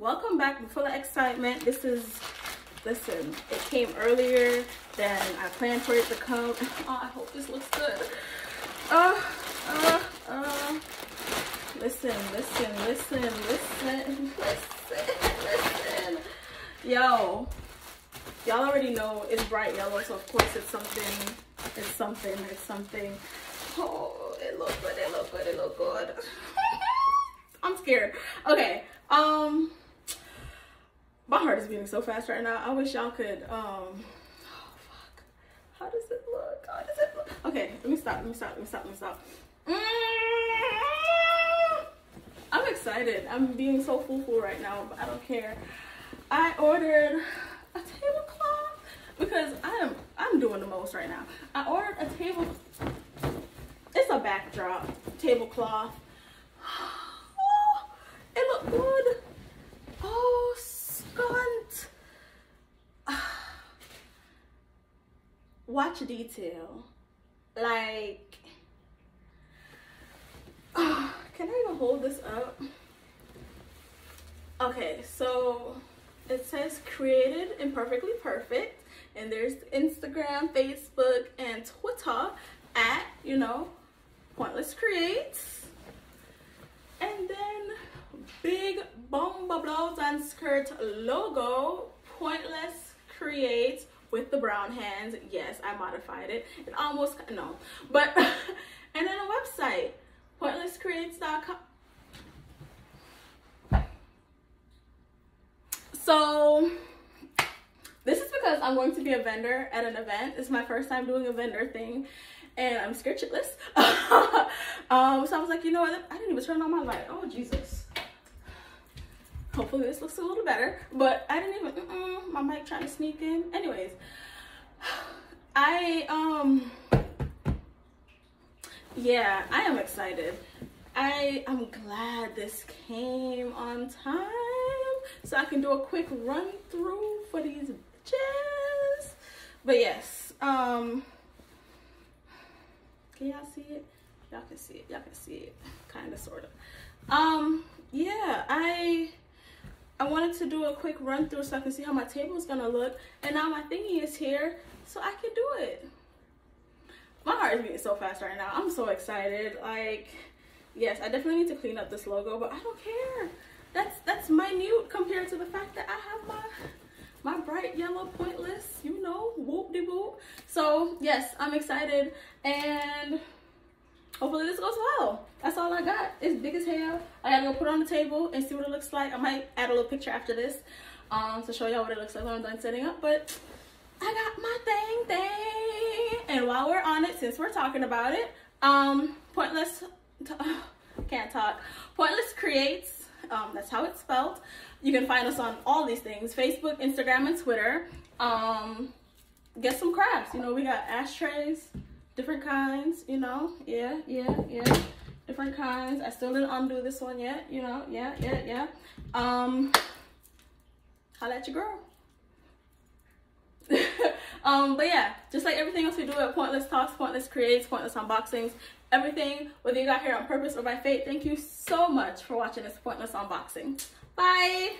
Welcome back. I'm full of excitement. This is, listen, it came earlier than I planned for it to come. Oh, I hope this looks good. Listen. Yo, y'all already know it's bright yellow, so of course it's something. Oh, it look good. I'm scared. Okay, my heart is beating so fast right now. I wish y'all could, oh fuck, how does it look? How does it look? Okay, let me stop. I'm excited. I'm being so foo-foo right now, but I don't care. I ordered a tablecloth because I'm doing the most right now. I ordered a table, it's a backdrop tablecloth. Oh, it looked good. Oh, scunt. Watch detail. Like, can I even hold this up? Okay, so it says created imperfectly perfect, and there's Instagram, Facebook, and Twitter at, you know, Pointless Creates. And then big bomba blouse and skirt logo, Pointless Creates with the brown hands. Yes, I modified it. It almost, no, but and then a website. Pointlesscreates.com. So this is because I'm going to be a vendor at an event. It's my first time doing a vendor thing and I'm scared shitless. So I was like, you know what? I didn't even turn on my light. Oh, Jesus. Hopefully this looks a little better, but I didn't even, my mic trying to sneak in. Anyways, yeah, I am excited. I'm glad this came on time so I can do a quick run through for these bitches. But yes, can y'all see it? Y'all can see it, kind of, sort of. Yeah, I wanted to do a quick run through so I can see how my table is gonna look, and now my thingy is here so I can do it. My heart is beating so fast right now. I'm so excited. Like, yes, I definitely need to clean up this logo, but I don't care. That's minute compared to the fact that I have my bright yellow Pointless, you know, whoop-de-whoop. So yes, I'm excited, and hopefully this goes well. That's all I got. It's big as hell. I gotta go put it on the table and see what it looks like. I might add a little picture after this to show y'all what it looks like when I'm done setting up, but I got my thing. And while we're on it, since we're talking about it, Pointless Creates, that's how it's spelled. You can find us on all these things: Facebook, Instagram, and Twitter. Get some crafts. You know, we got ashtrays, different kinds, you know. Yeah, different kinds. I still didn't undo this one yet, you know. Yeah. Holla at your girl. But yeah, just like everything else we do at Pointless Talks, Pointless Creates, Pointless Unboxings, everything, whether you got here on purpose or by fate, thank you so much for watching this Pointless Unboxing. Bye!